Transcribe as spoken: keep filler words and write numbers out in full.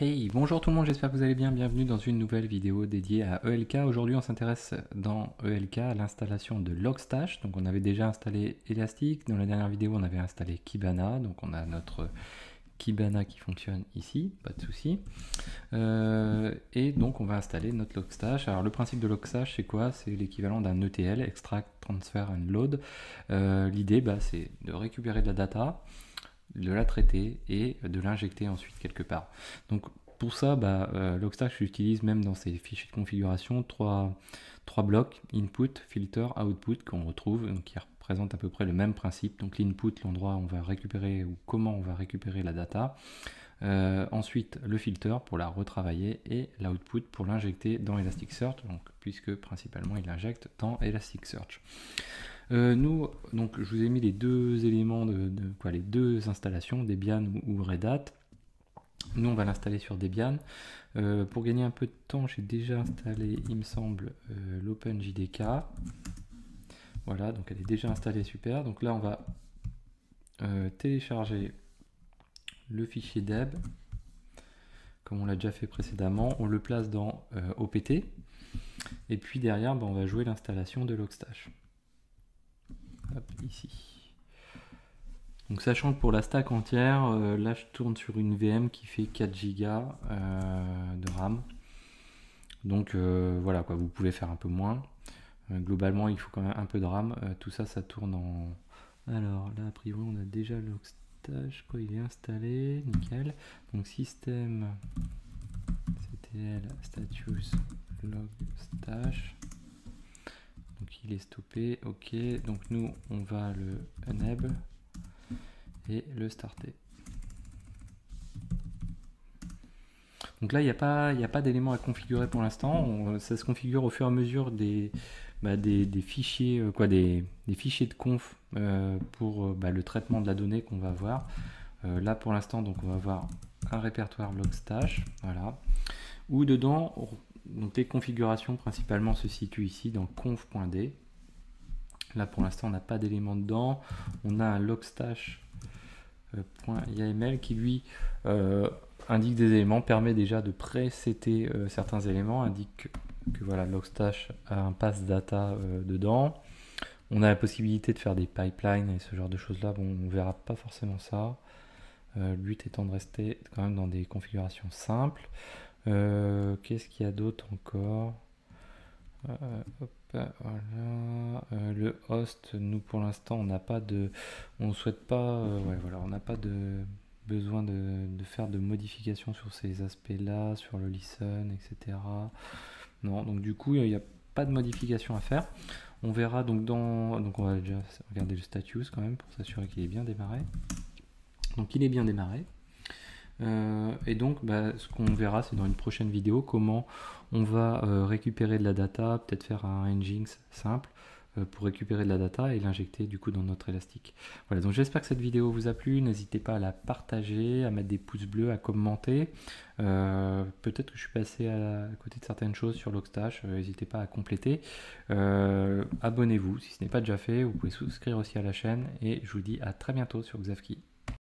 Hey, bonjour tout le monde, j'espère que vous allez bien, bienvenue dans une nouvelle vidéo dédiée à E L K. Aujourd'hui on s'intéresse dans E L K à l'installation de Logstash. Donc on avait déjà installé Elastic, dans la dernière vidéo on avait installé Kibana, donc on a notre Kibana qui fonctionne ici, pas de souci. Euh, et donc on va installer notre Logstash. Alors le principe de Logstash c'est quoi? C'est l'équivalent d'un E T L, Extract, Transfer and Load. Euh, L'idée bah, c'est de récupérer de la data, de la traiter et de l'injecter ensuite quelque part. Donc pour ça, bah, euh, Logstash utilise même dans ses fichiers de configuration trois, trois blocs, input, filter, output, qu'on retrouve, donc qui représentent à peu près le même principe. Donc l'input, l'endroit où on va récupérer ou comment on va récupérer la data. Euh, ensuite le filter pour la retravailler et l'output pour l'injecter dans Elasticsearch, donc, puisque principalement il l'injecte dans Elasticsearch. Euh, nous, donc, je vous ai mis les deux éléments de, de quoi, les deux installations, Debian ou, ou Red Hat. Nous, on va l'installer sur Debian. Euh, pour gagner un peu de temps, j'ai déjà installé, il me semble, euh, l'OpenJDK. Voilà, donc elle est déjà installée, super. Donc là, on va euh, télécharger le fichier deb, comme on l'a déjà fait précédemment. On le place dans euh, O P T. Et puis derrière, bah, on va jouer l'installation de Logstash. Hop, ici. Donc sachant que pour la stack entière, euh, là je tourne sur une V M qui fait quatre giga euh, de RAM. Donc euh, voilà quoi, vous pouvez faire un peu moins. Euh, globalement il faut quand même un peu de RAM. Euh, tout ça, ça tourne en... Alors là a priori on a déjà le Logstash, quoi, il est installé, nickel. Donc système C T L status Logstash. Donc il est stoppé, ok, donc nous on va le enable et le starter. Donc là il n'y a pas, pas d'éléments à configurer pour l'instant, ça se configure au fur et à mesure des, bah, des, des, fichiers, quoi, des, des fichiers de conf euh, pour bah, le traitement de la donnée qu'on va avoir. Euh, là pour l'instant donc on va avoir un répertoire Logstash, voilà, où dedans on donc les configurations principalement se situent ici dans conf.d. Là pour l'instant on n'a pas d'éléments dedans. On a un logstash.yaml qui lui euh, indique des éléments, permet déjà de pré-setter euh, certains éléments, indique que, que voilà, Logstash a un pass data euh, dedans. On a la possibilité de faire des pipelines et ce genre de choses là. Bon, on ne verra pas forcément ça. Euh, le but étant de rester quand même dans des configurations simples. Euh, Qu'est-ce qu'il y a d'autre encore? euh, hop, voilà. euh, Le host, nous pour l'instant on n'a pas de, on souhaite pas, euh, ouais, voilà, on n'a pas de besoin de, de faire de modifications sur ces aspects-là, sur le listen, et cetera. Non, donc du coup il n'y a pas de modification à faire. On verra donc dans, donc on va déjà regarder le status quand même pour s'assurer qu'il est bien démarré. Donc il est bien démarré. Euh, et donc bah, ce qu'on verra c'est dans une prochaine vidéo comment on va euh, récupérer de la data, peut-être faire un engine simple euh, pour récupérer de la data et l'injecter du coup dans notre Elastic. Voilà, donc j'espère que cette vidéo vous a plu, n'hésitez pas à la partager, à mettre des pouces bleus, à commenter. Euh, peut-être que je suis passé à, la, à côté de certaines choses sur Logstash, euh, n'hésitez pas à compléter. Euh, abonnez-vous si ce n'est pas déjà fait, vous pouvez souscrire aussi à la chaîne et je vous dis à très bientôt sur Xavki.